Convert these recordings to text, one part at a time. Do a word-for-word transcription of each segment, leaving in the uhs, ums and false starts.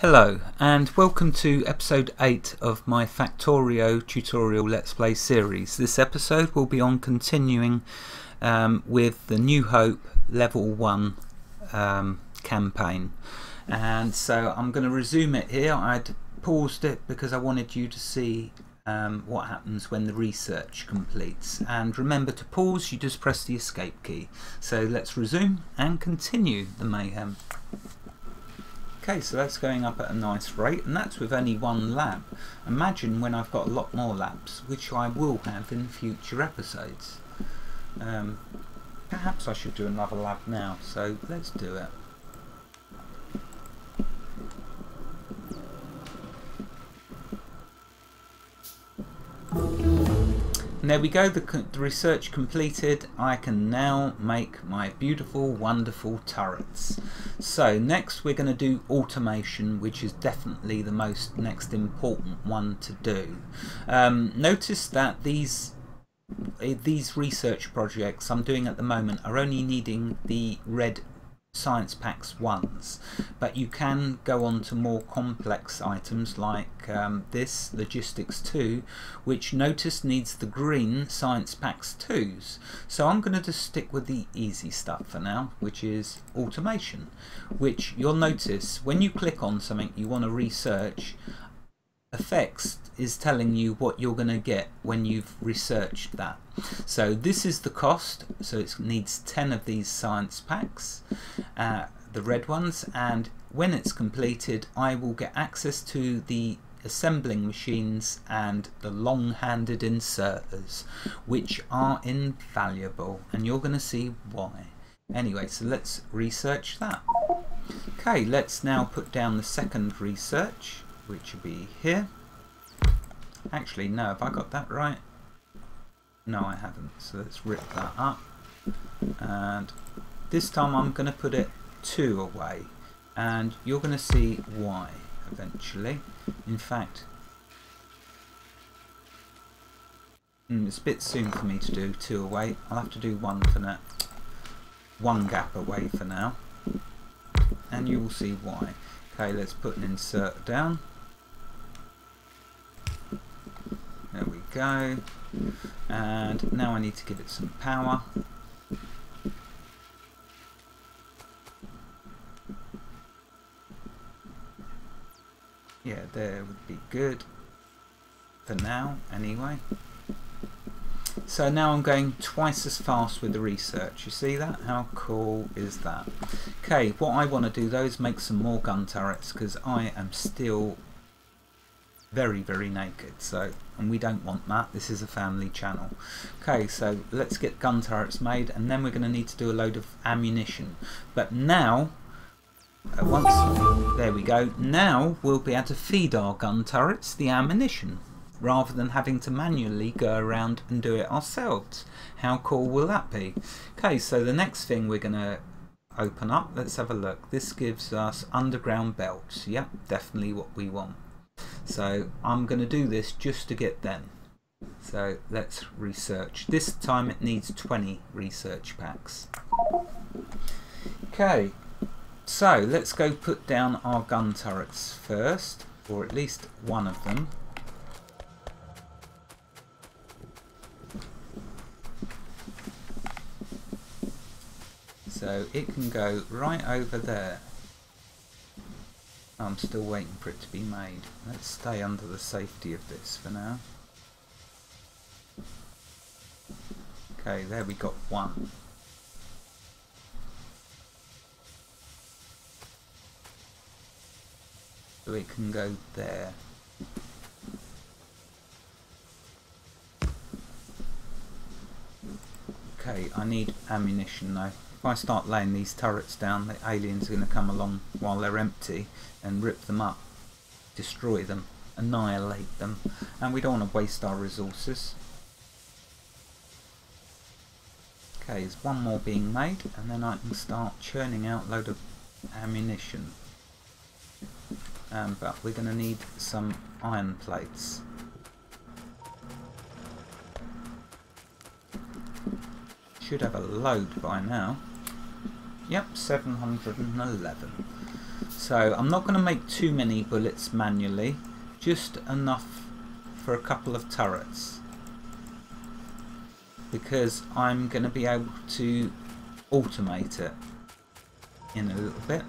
Hello and welcome to episode eight of my Factorio tutorial Let's Play series. This episode will be on continuing um, with the New Hope Level one um, campaign. And so I'm going to resume it here. I'd paused it because I wanted you to see um, what happens when the research completes. And remember, to pause you just press the escape key. So let's resume and continue the mayhem. Okay, so that's going up at a nice rate, and that's with only one lab. Imagine when I've got a lot more labs, which I will have in future episodes. Um, perhaps I should do another lab now, so let's do it. And there we go, the, the research completed. I can now make my beautiful, wonderful turrets. So next we're going to do automation, which is definitely the most next important one to do. Um, notice that these these research projects I'm doing at the moment are only needing the red science packs ones, but you can go on to more complex items like um, this logistics two, which notice needs the green science packs twos. So I'm going to just stick with the easy stuff for now, which is automation, which you'll notice when you click on something you want to research, effects is telling you what you're going to get when you've researched that. So this is the cost, so it needs ten of these science packs, uh, the red ones, and when it's completed I will get access to the assembling machines and the long-handed inserters, which are invaluable, and you're going to see why. Anyway, so let's research that. Okay, let's now put down the second research, which will be here. Actually, no, have I got that right? No, I haven't, so let's rip that up. And this time I'm going to put it two away, and you're going to see why eventually. In fact, it's a bit soon for me to do two away. I'll have to do one for now, one gap away for now, and you will see why. Okay, let's put an insert down. There we go, and now I need to give it some power. Yeah, there would be good for now anyway. So now I'm going twice as fast with the research. You see that? How cool is that? Okay, what I want to do though is make some more gun turrets, because I am still very very naked, so, and we don't want that. This is a family channel. Okay, so let's get gun turrets made, and then we're going to need to do a load of ammunition. But now uh, once there we go, now we'll be able to feed our gun turrets the ammunition rather than having to manually go around and do it ourselves. How cool will that be? Okay, so the next thing we're going to open up, let's have a look. This gives us underground belts. Yep, definitely what we want. So I'm going to do this just to get them. So let's research. This time it needs twenty research packs. Okay, so let's go put down our gun turrets first, or at least one of them. So it can go right over there. I'm still waiting for it to be made. Let's stay under the safety of this for now. Okay, there we got one. So it can go there. Okay, I need ammunition though. If I start laying these turrets down, the aliens are going to come along while they're empty and rip them up, destroy them, annihilate them, and we don't want to waste our resources. Okay, there's one more being made, and then I can start churning out a load of ammunition. Um, but we're going to need some iron plates. Should have a load by now. Yep, seven hundred and eleven. So I'm not going to make too many bullets manually, just enough for a couple of turrets, because I'm going to be able to automate it in a little bit.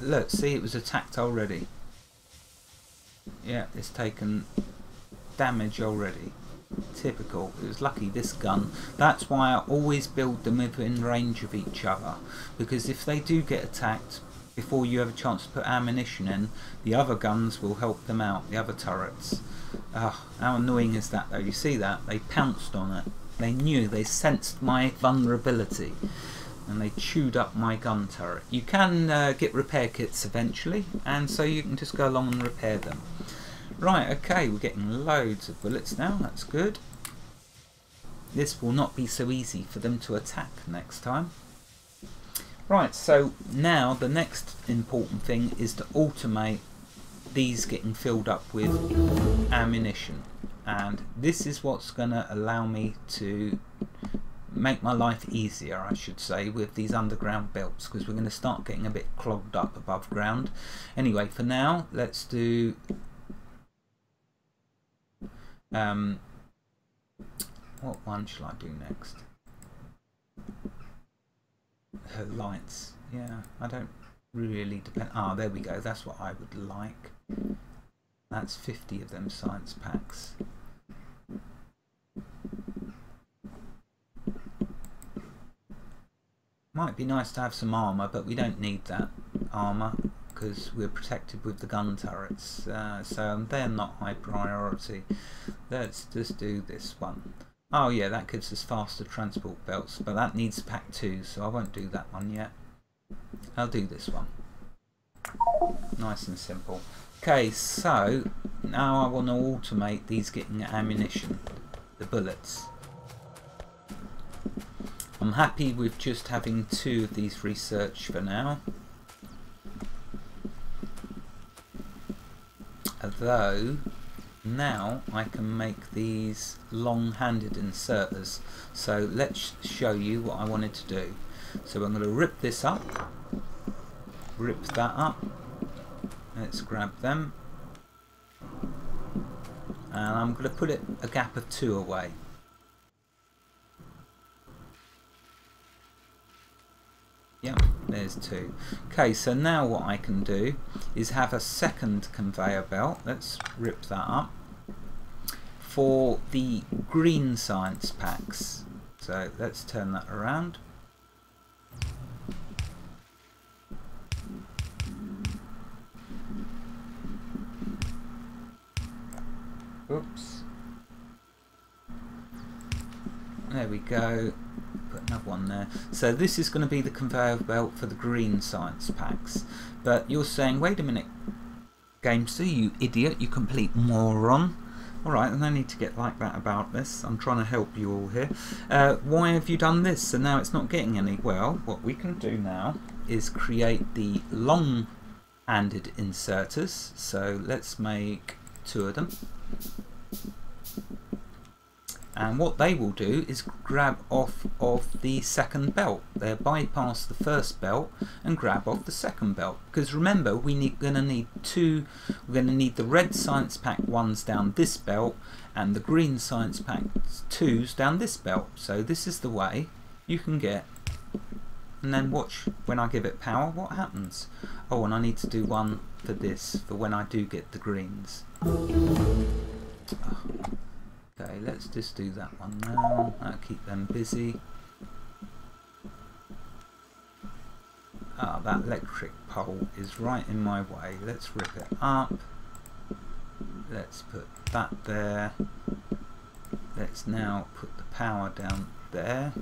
Look, see, it was attacked already. Yeah, it's taken damage already. Typical. It was lucky, this gun. That's why I always build them within range of each other, because if they do get attacked before you have a chance to put ammunition in, the other guns will help them out, the other turrets. Oh, how annoying is that though? You see that? They pounced on it. They knew, they sensed my vulnerability, and they chewed up my gun turret. You can uh, get repair kits eventually, and so you can just go along and repair them. Right, okay, we're getting loads of bullets now, that's good. This will not be so easy for them to attack next time. Right, so now the next important thing is to automate these getting filled up with ammunition. And this is what's going to allow me to make my life easier, I should say, with these underground belts, because we're going to start getting a bit clogged up above ground. Anyway, for now, let's do um what one shall I do next? Her lights, yeah, I don't really depend. Ah, there we go, that's what I would like. That's fifty of them science packs. Might be nice to have some armour, but we don't need that armour because we're protected with the gun turrets, uh, so they're not high priority. Let's just do this one. Oh yeah, that gives us faster transport belts, but that needs pack two, so I won't do that one yet. I'll do this one. Nice and simple. Okay, so now I want to automate these getting ammunition, the bullets. I'm happy with just having two of these research for now. Although, now I can make these long-handed inserters. So let's show you what I wanted to do. So I'm going to rip this up, rip that up, let's grab them, and I'm going to put it a gap of two away. Yep, there's two. Okay, so now what I can do is have a second conveyor belt. Let's rip that up for the green science packs. So let's turn that around. Oops. There we go. Another one there. So this is going to be the conveyor belt for the green science packs. But you're saying, wait a minute, Gamester, you idiot, you complete moron. Alright, I don't need to get like that about this. I'm trying to help you all here. Uh, why have you done this? And now it's not getting any. Well, what we can do now is create the long-handed inserters. So let's make two of them. And what they will do is grab off of the second belt. They'll bypass the first belt and grab off the second belt. Because remember, we need, gonna need two, we're gonna need the red science pack ones down this belt and the green science pack twos down this belt. So this is the way you can get, and then watch when I give it power what happens. Oh, and I need to do one for this, for when I do get the greens. Oh. Okay, let's just do that one now. That'll keep them busy. Ah, that electric pole is right in my way. Let's rip it up. Let's put that there. Let's now put the power down there.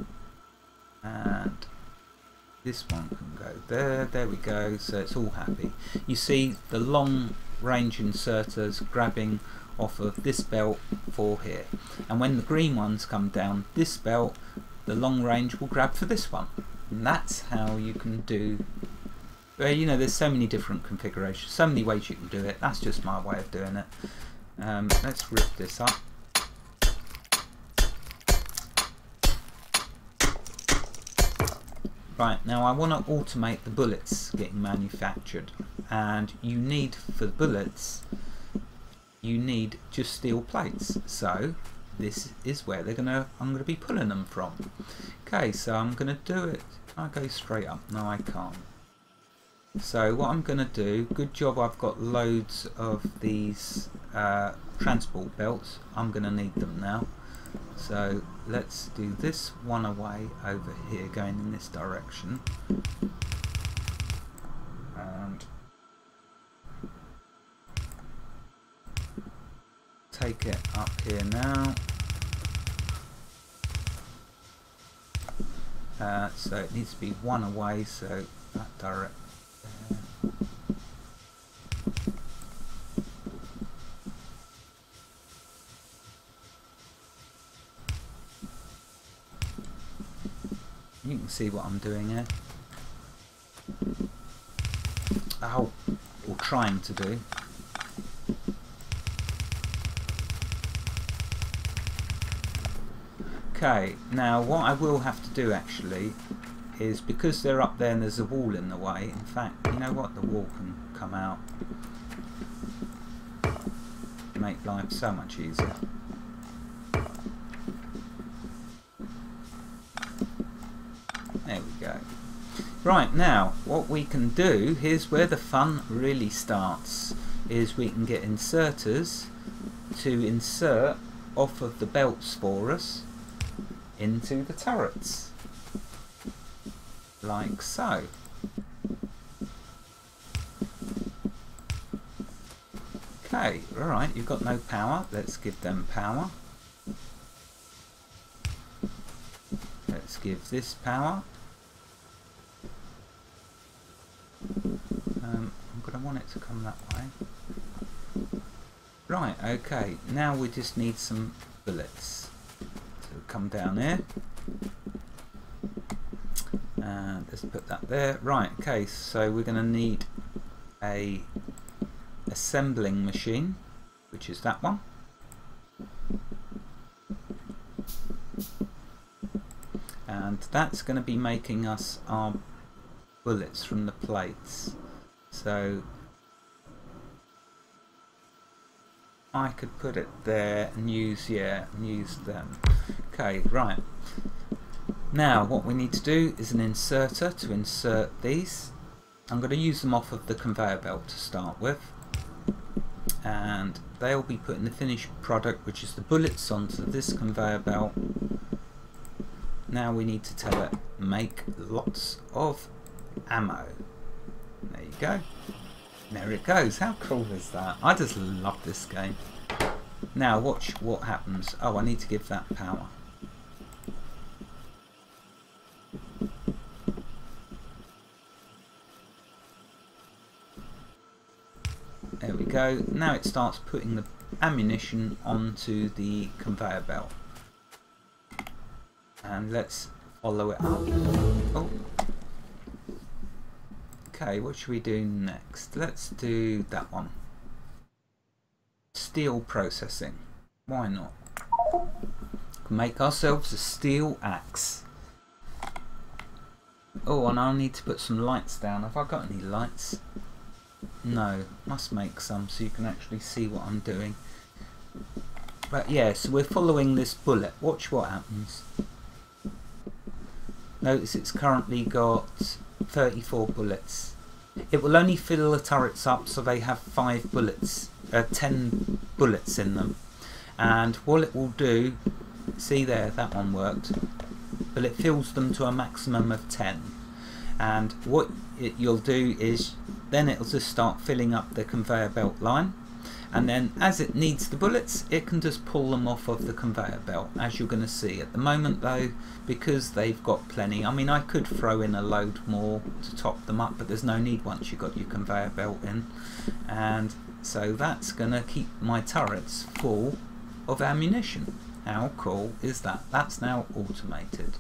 And this one can go there. There we go. So it's all happy. You see the long range inserters grabbing off of this belt for here, and when the green ones come down this belt, the long range will grab for this one. And that's how you can do, well, you know, there's so many different configurations, so many ways you can do it. That's just my way of doing it. Um, let's rip this up. Right, now I want to automate the bullets getting manufactured, and you need for the bullets you need just steel plates, so this is where they're gonna I'm gonna be pulling them from. Okay, so I'm gonna do it. I go straight up. No, I can't. So what I'm gonna do, good job I've got loads of these uh, transport belts. I'm gonna need them now. So let's do this one away over here, going in this direction, and take it up here now. Uh, so it needs to be one away, so that direct. You can see what I'm doing here. Oh, or trying to do. Okay, now what I will have to do actually is, because they're up there and there's a wall in the way, in fact, you know what, the wall can come out. Make life so much easier. Right, now what we can do, here's where the fun really starts, is we can get inserters to insert off of the belts for us into the turrets, like so. Okay, alright, you've got no power, let's give them power. Let's give this power. Um, I'm going to want it to come that way. Right, okay, now we just need some bullets. So come down here. And let's put that there. Right, okay, so we're going to need a assembling machine, which is that one. And that's going to be making us our bullets from the plates. So I could put it there and use, yeah, and use them. Okay, right. Now what we need to do is an inserter to insert these. I'm going to use them off of the conveyor belt to start with. And they'll be putting the finished product, which is the bullets, onto this conveyor belt. Now we need to tell it, make lots of ammo. There you go. There it goes. How cool is that? I just love this game. Now watch what happens. Oh, I need to give that power. There we go. Now it starts putting the ammunition onto the conveyor belt. And let's follow it up. Oh. Okay, what should we do next? Let's do that one. Steel processing. Why not? Make ourselves a steel axe. Oh, and I'll need to put some lights down. Have I got any lights? No, must make some so you can actually see what I'm doing. But yeah, so we're following this bullet. Watch what happens. Notice it's currently got thirty-four bullets. It will only fill the turrets up so they have five bullets, uh, ten bullets in them. And what it will do, see there, that one worked, but it fills them to a maximum of ten. And what it, you'll do is then it'll just start filling up the conveyor belt line, and then as it needs the bullets it can just pull them off of the conveyor belt, as you're going to see. At the moment though, because they've got plenty, I mean I could throw in a load more to top them up, but there's no need once you've got your conveyor belt in. And so that's going to keep my turrets full of ammunition. How cool is that? That's now automated.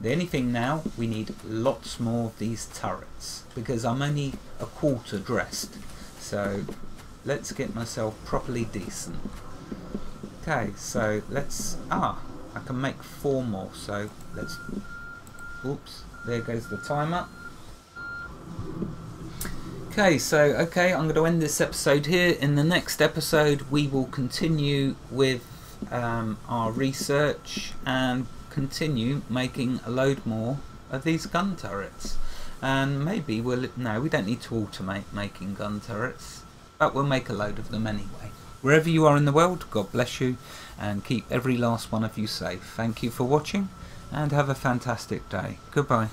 The only thing now, we need lots more of these turrets, because I'm only a quarter dressed, so let's get myself properly decent. Okay, so let's, ah, I can make four more, so let's, oops, there goes the timer. Okay, so okay, I'm going to end this episode here. In the next episode, we will continue with um, our research and continue making a load more of these gun turrets. And maybe we'll, no, we don't need to automate making gun turrets, but we'll make a load of them anyway. Wherever you are in the world, God bless you, and keep every last one of you safe. Thank you for watching, and have a fantastic day. Goodbye.